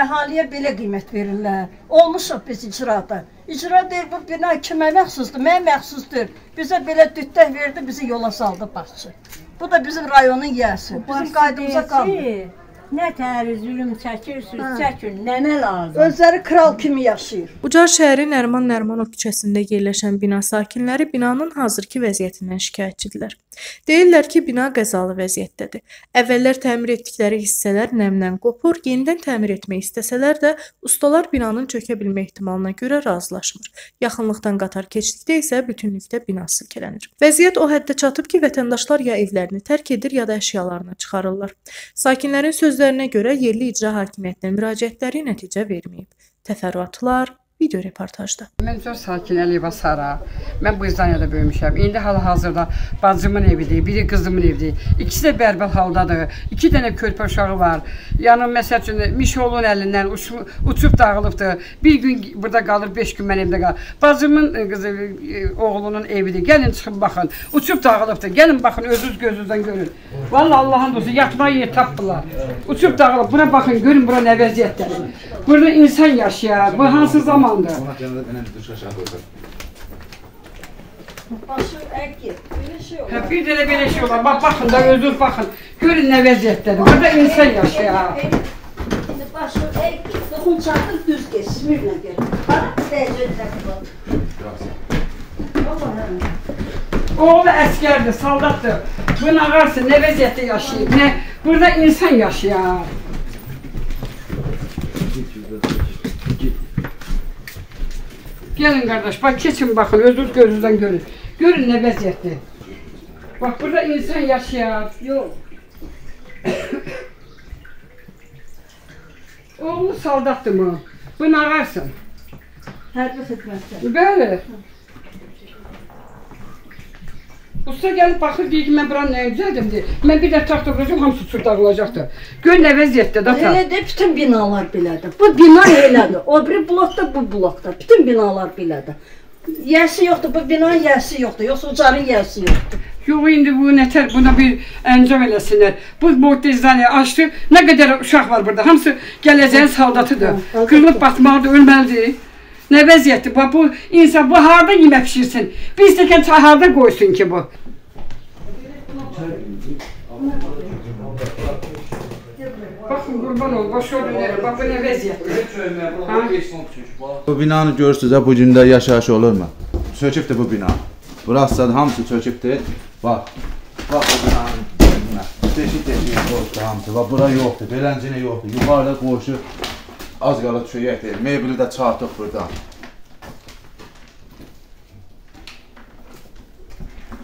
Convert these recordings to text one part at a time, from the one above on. Əhaliyə belə qiymət verirlər. Olmuşuq biz icrada. İcra deyir, bu bina kimə məxsusdur? Mənə məxsusdur. Bizə belə dütdək verdi, bizi yola saldı başçı. Bu da bizim rayonun yiyəsi. Bizim qaydımıza qalmır. Nə təri zülüm çəkirsiniz, çəkin, nənə lazım. Özləri kral kimi yaşayır. Ucar şəhəri Nəriman Nərimanov küçəsində yerləşən bina sakinləri binanın hazırki vəziyyətindən şikayətçidirlər. Deyirlər ki, bina qəzalı vəziyyətdədir. Əvvəllər təmir etdikləri hissələr nəmdən qopur, yenidən təmir etmək istəsələr də ustalar binanın çökə bilmə ehtimalına görə razılaşmır. Yaxınlıqdan qatar keçdikdə isə bütünlükdə bina silkələnir. Vəziyyət o həddə çatıb ki, vətəndaşlar ya evlərini tərk edir, ya da əşyalarını çıxarırlar. Sakinlərin sözləri üzərinə görə yerli icra hakimiyyətinə müraciətləri nəticə verməyib. Təfərrüatlar video reportajda. Mən Ucar sakin Əliyeva Sara. Mən bu izdanyada böyümüşəm. İndi hal-hazırda bacımın evidir, biri qızımın evidir. İkisi də bərbər haldadır. 2 dənə körpə uşağı var. Yanım məsəl üçün Mişolun əlindən uçub dağılıbdır. Bir gün burada qalır, 5 gün mən evdə qalır. Bacımın qızı oğlunun evidir. Gəlin çıxın baxın. Uçub dağılıbdır. Gəlin baxın, özünüz gözünüzdən görün. Vallahi Allahın dostu yatmağı yer tapdılar. Uçub dağılıb. Buna baxın, görün bura nə vəziyyətdədir. Burada insan yaşayar. Bu hansı zaman Allah canına benim düşe şaşırdım. Başım erkek, böyle şey olur. Hep bir de böyle şey olur. Bak bakın da özür bakın. Görün ne vaziyetler. Burada insan yaşıyor. Başım erkek, dokun çatır düz geçirmir ne gerek? Bana bir derecede kullan. Oğlu askerdir, saldattır. Bunu ağarsın, ne vaziyette yaşayır, ne burada insan yaşıyor. Gelin kardeş, bak geçin bakın, özür gözünüzden görün. Görün ne vaziyette. Bak burada insan yaşayar. Yok. Oğlu saldattı mı? Bunu ağarsın. Hərbi xidmətdə. Böyle. Usta gelip bakır, deyir ki, ben buranın neyini düzeldim deyir. Ben bir de traktor kuracağım, hamısı çırtlar olacaktır. Gör ne vaziyette de. Hele de bütün binalar belədir. Bu bina elədir. O biri blokda, bu blokda. Bütün binalar belədir. Yəsi yoxdur, bu binanın yəsi yoxdur. Yoxsa Ucarın yəsi yoxdur. Yok, indi bu nətər, buna bir əncam eləsinlər. Bu muhtizanı açdı. Nə qədər uşaq var burada. Hamısı gələcəyin saldatıdır. Qırılıb batmalıdır, ölməlidir. Nə vəziyyətdir? Bu insan bu harada yemək pişirsin? Bir istəkən çay harada qoysun ki bu? Baxın qurban ol, boş olunlar, bax bu nə vəziyyətdir? Bu binanı görürsünüz, bu gündə yaşayış olurmu? Çökübdür bu bina. Burası hamısı çökübdür. Bax, bax bu binanın gününə. Deşik-deşik oldu hamısı. Bax bura yoxdur, beləncinə yoxdur, yuxarıda qoşu. Az qala çöyək deyil, mebili də çartıq burada.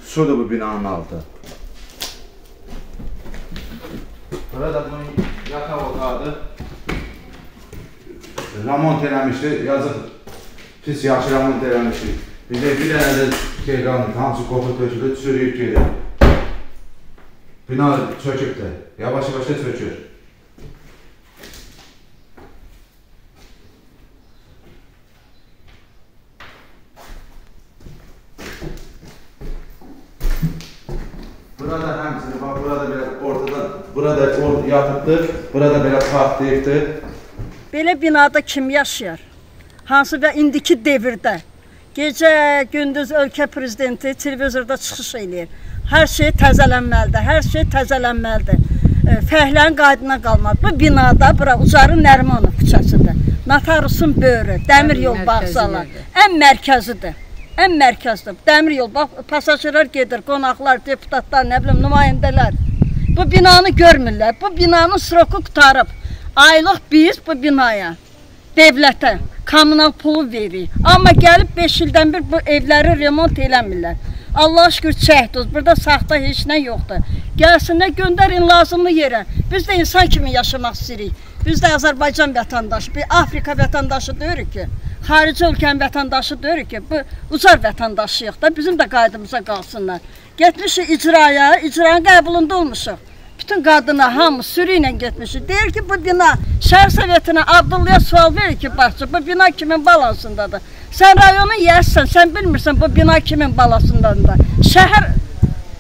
Sudur bu binanın altı. Burada bunun yataq otağı remont eləmişdir, yazıq pis yaxşı remont eləmişdir. Bir də bir dənə də qeyranlıq, hamısı qopur tökülür, çürüyüb gedir. Bina çökübdür, yavaş-yavaş da çökür. Burada həmçinin, bax, burada belə ortadan, burada yatıbdır, burada belə partlayıbdır. Belə binada kim yaşayar? Hansı və indiki devirdə gecə, gündüz ölkə prezidenti televizorda çıxış eləyir. Hər şey təzələnməlidir, hər şey təzələnməlidir. Fəhlənin qaydına qalmadı. Bu binada, bura Ucarın Nərimanov küçəsində, Natarusun böyrü, dəmir yol bağsalar, ən mərkəzidir. Ən mərkəzdir. Dəmir yol, bax, pasajirlər gedir, qonaqlar, deputatlar, nə bilim, nümayəndələr. Bu binanı görmürlər. Bu binanın sroku qutarıb. Aylıq biz bu binaya, devlətə, kommunal pulu veririk. Amma gəlib 5 ildən bir bu evləri remont eləmirlər. Allah şükür çəkdir, burada saxta heç nə yoxdur. Gəlsinlər, göndərin lazımlı yerə. Biz də insan kimi yaşamaq istəyirik. Biz də Azərbaycan vətəndaşı, bir Afrika vətəndaşı deyirik ki, xarici ölkənin vətəndaşı deyirik ki, bu Ucar vətəndaşıyıq da, bizim də qaydımıza qalsınlar. Getmişik icraya, icranın qəbulunda olmuşuq. Bütün qadına, hamı sürü ilə getmişik. Deyir ki, bu bina şəhər sovetinə Abdullah'a sual verir ki, baxçı, bu bina kimin balansındadır? Sən rayonu yəsən, sən bilmirsən bu bina kimin balansındadır. Şəhər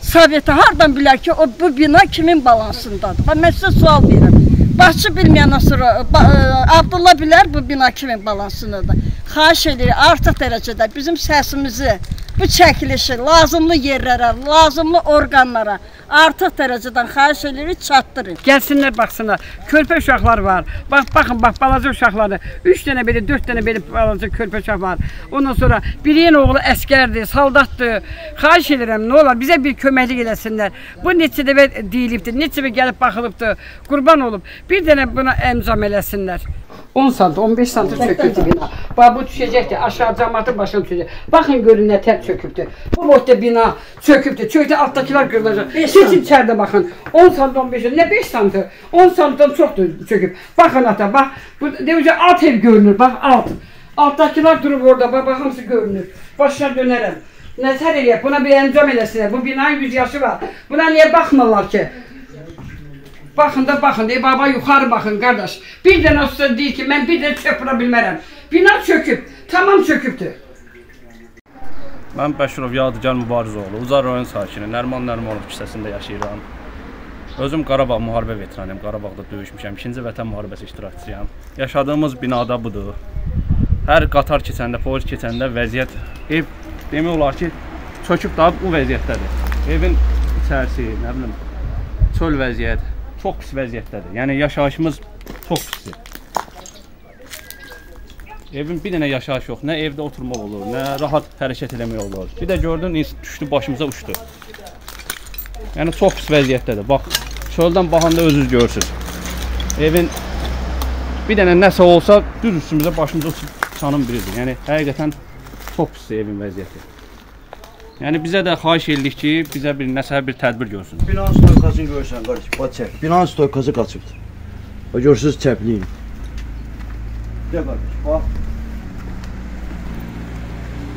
soveti hardan bilər ki, bu bina kimin balansındadır? Mən sizə sual verirəm. Başçı bilməyəndən sonra Abdullah bilər bu bina kimin balansındadır. Xahiş edirik artıq dərəcədə bizim səsimizi, bu çəkilişi lazımlı yerlərə, lazımlı orqanlara artıq dərəcədən xahiş edirik, çatdırın. Gəlsinlər, baxsınlar. Körpə uşaqlar var. Baxın, balaca uşaqları. 3 dənə belə, 4 dənə belə balaca körpə uşaq var. Ondan sonra birinin oğlu əskərdir, saldatdır. Xahiş edirəm, nə olar, bizə bir köməklik eləsinlər. Bu neçə dəfə deyilibdir, neçə dəfə gəlib baxılıbdır, qurban olub. Bir dənə buna əncam eləsinlər. 10 santr, 15 santr çöküldü bina. Bu düşəcəkdir, aşağı cəmatın başına düşəcək. Baxın, görün nə tər çöküldü. Bu boyda bina çöküldü, çökdü, altdakılar görüləcək. Keçin içərdə baxın, 10 santr, 15 santr, nə 5 santr? 10 santrdan çoxdur çöküb. Baxın ata, bax, alt ev görünür, bax, alt. Altdakılar durub orada, bax, hamısı görünür. Başına dönərəm. Nətər eləyək, buna bir əncam eləsinlər, bu binanın 100 yaşı var. Buna niyə baxmırlar ki? Baxın da baxın, ey baba yuxarı baxın qardaş. Bir dənə usta deyir ki, mən bir dənə çöpürə bilmərəm. Bina çöküb, tamam çökübdür. Mən Pəşürov Yadigar Mübarizu oğlu, Ucarda rayon sakini, Nəriman Nərimanov küçəsində yaşayıram. Özüm Qarabağ müharibə veteranıyam, Qarabağda döyüşmüşəm, 2-ci vətən müharibəsi iştirakçıyam. Yaşadığımız binada budur. Hər qatar keçəndə, polis keçəndə vəziyyət, ev demək olar ki, çöküb daha bu vəziyyətdədir. Evin içərisi, nə bilim, çöl vəziyyət. Çox pis vəziyyətdədir. Yəni yaşayışımız çox pisdir. Evin bir dənə yaşayış yox. Nə evdə oturmaq olur, nə rahat hərəkət eləmək olur. Bir də gördün, düşdü başımıza uçdu. Yəni çox pis vəziyyətdədir. Bax, çöldən baxanda özünüz görürsünüz. Evin bir dənə nəsə olsa düz üstümüzə başımıza uçub canım biridir. Yəni həqiqətən çox pisdir evin vəziyyəti. Yəni bizə də xahiş edirik ki, bizə bir nəsə bir tədbir görsün. Binanın stoykasını görürsən qardaş, bax çək. Binanın stoykası qaçıbdır. Bax görürsünüz çəpliyin. Gəl qardaş, bax.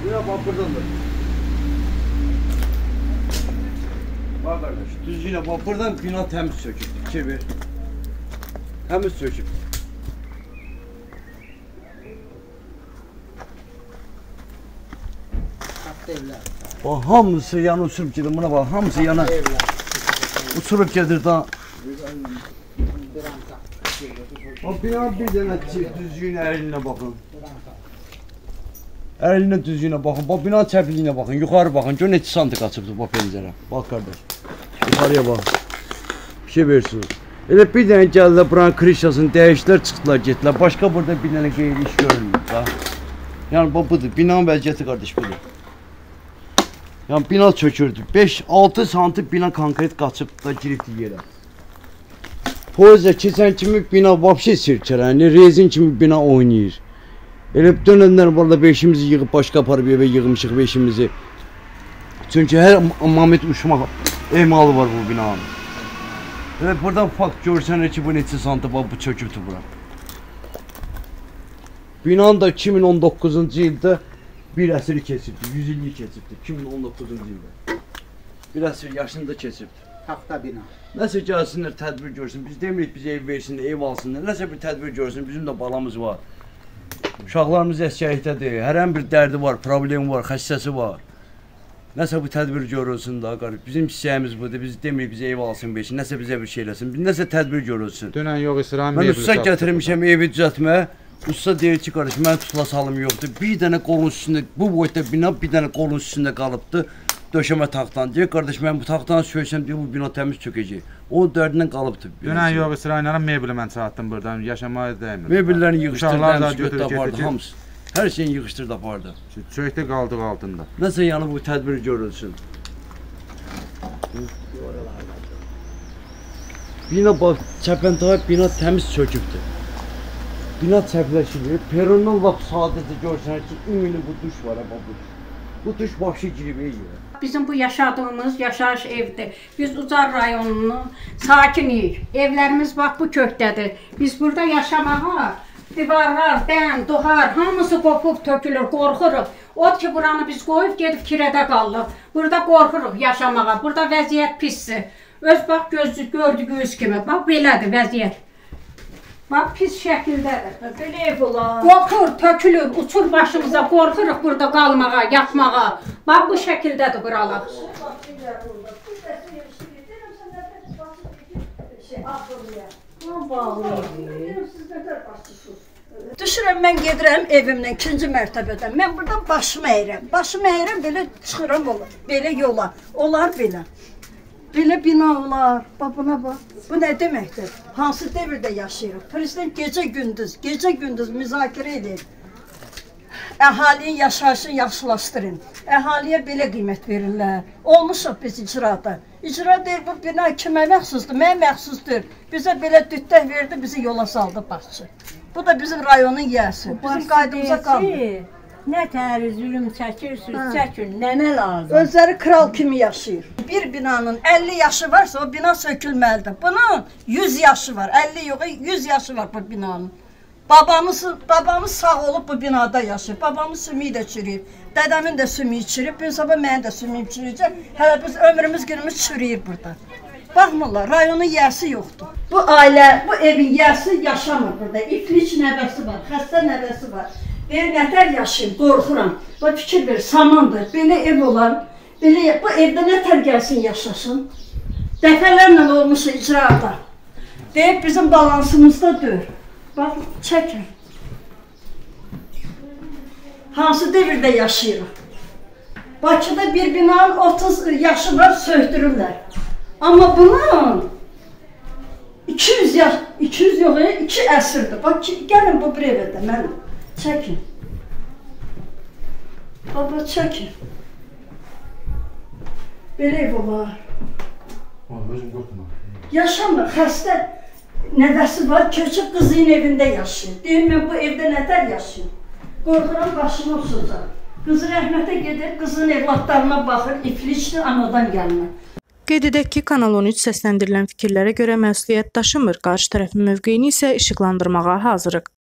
Bura bax burdan da. Bax qardaş, düzgünə bax burdan bina təmiz sökübdür. 2-1. Təmiz sökübdür. Evlər. Bax, hamısı yana uçurub gedir, buna bax, hamısı yana uçurub gedir daha. Bax, bir dənə düzgünə əlinə baxın. Əlinə düzgünə baxın, bax, bina çəpliyinə baxın, yuxarı baxın, gör neçə santı qaçıbdır, bax, pencərə. Bax, qardaş, yuxarıya baxın, bir şey versiniz. Elə bir dənə gəlirlər, buranın krişasını dəyişdilər, çıxdılar, getdilər, başqa burada bir dənə qeyri iş görünmür. Yəni, bax, budur, binanın vəziyyəti, qardaş, budur. Yəni, bina çökürdü. 5-6 santı bina konkret qaçıb da giribdi yerə. Poezə keçən kimi bina vapşi sirkələnir, rezin kimi bina oynayır. Elə dönənlər var da beşimizi yığıb, başqa aparıb evə yığmışıq beşimizi. Çünki hər mamit uçmaq emalı var bu binanın. Elə buradan fakt görsənir ki, bu neçə santı var, bu çökübdür bura. Binanın da 2019-cu ildə bir əsri keçibdir, 100 illik keçibdir, 2019-cu ildə. Bir əsri yaşında keçibdir. Haqda bina. Nəsə gəlsinlər, tədbir görsün, biz demirik bizə ev versinlər, ev alsınlar, nəsə bir tədbir görsün, bizim də balamız var. Uşaqlarımız əsgərlikdədir, hər həm bir dərdi var, problemi var, xəstəsi var. Nəsə bu tədbir görülsün daha qarib, bizim hissəyimiz budur, biz demirik bizə ev alsın, versin, nəsə bizə bir şey eləsin, nəsə tədbir görülsün. Dönən yox, istiraham evi düzəltdir. Mən usta gətirmişəm evi düzəltməyə. Usta deyir ki, qardaş, mənə tutulası halım yoxdur, bir dənə qolun üstündə, bu boyda bina bir dənə qolun üstündə qalıbdır, döşəmə taxtan. Deyir, qardaş, mən bu taxtanı söksəm, deyir, bu bina təmiz çökəcək. Onun dərdindən qalıbdır. Dönən yox, İsraillərə mebeli mən çatdım buradan, yaşamaya dəymir. Mebellərini yığışdırdı, apardı, hamısı. Hər şeyini yığışdırdı, apardı. Çökdə qaldıq altında. Nəsə yəni bu tədbir görülsün. Bina, bax, çəpəntaya bina təmiz çökübdür. Bina çəpləşilir, peronun lap sadəcə görsənir ki, ümumi bu duş var, bu duş başı girib eylə. Bizim bu yaşadığımız yaşayış evdir. Biz Ucarda rayonunun sakiniyik. Evlərimiz bax bu kökdədir. Biz burada yaşamağa, divarlar, dən, duvar, hamısı qopub tökülür, qorxuruq. Od ki, buranı biz qoyub gedib kirədə qallıq. Burada qorxuruq yaşamağa, burada vəziyyət pisdir. Öz bax gördüyünüz kimi, bax belədir vəziyyət. Bax, pis şəkildədir. Belə ev olar. Qorxur, tökülür, uçur başımıza, qorxuruq burada qalmağa, yatmağa. Bax, bu şəkildədir buralar. Düşürəm, mən gedirəm evimdən, ikinci mərtəbədən. Mən buradan başımı əyirəm. Başımı əyirəm, belə çıxıram olar. Belə yola. Olar belə. Belə binalar. Bax, buna bax. Bu nə deməkdir? Hansı devirdə yaşayırıq? Prezident gecə-gündüz müzakirə edir. Əhalinin yaşayışını yaxşılaşdırın. Əhaliyə belə qiymət verirlər. Olmuşuq biz icrada. İcra deyir, bu bina kimə məxsusdur? Mənə məxsusdur. Bizə belə dütdək verdi, bizi yola saldı baxçı. Bu da bizim rayonun yəsi. Bizim qaydımıza qalmır. Nə təri zülüm çəkirsiniz, çəkin, nənə lazım? Özləri kral kimi yaşayır. Bir binanın 50 yaşı varsa o bina sökülməlidir. Bunun 100 yaşı var, 50 yox, 100 yaşı var bu binanın. Babamız sağ olub bu binada yaşayır. Babamız sümüyü də çürüyüb, dədəmin də sümüyü çürüyüb, bir sabah mənim də sümüyüm çürüyəcək. Hələ biz ömrümüz günümüz çürüyür burada. Baxmırlar, rayonun yəsi yoxdur. Bu ailə, bu evin yəsi yaşamır burada. İflic nəvəsi var, xəstə nəvəsi var. Deyir, nətər yaşayım, qorxuram. Bu fikir verir, samandır. Belə ev olan, bu evdə nətər gəlsin, yaşasın. Dəfələrlə olmuşsa icrada. Deyir, bizim balansımızda dör. Bax, çəkin. Hansı devirdə yaşayırıq? Bakıda bir binanın 30 yaşı var, söhdürürlər. Amma bunun 200 yaş, 200 yox, 2 əsrdir. Bax, gəlin bu bir evdə mənim. Çəkin. Baba, çəkin. Belə ev olar. Yaşamır, xəstə nəvəsi var, köçüb qızın evində yaşayır. Deyir, mən bu evdə nətər yaşayım? Qorxuram, başımı uçacaq. Qızı rəhmətə gedir, qızın evlatlarına baxır, iflicdir, anadan gəlmək. Qeyd edək ki, Kanal 13 səsləndirilən fikirlərə görə məsuliyyət daşımır, qarşı tərəfin mövqeyini isə işıqlandırmağa hazırıq.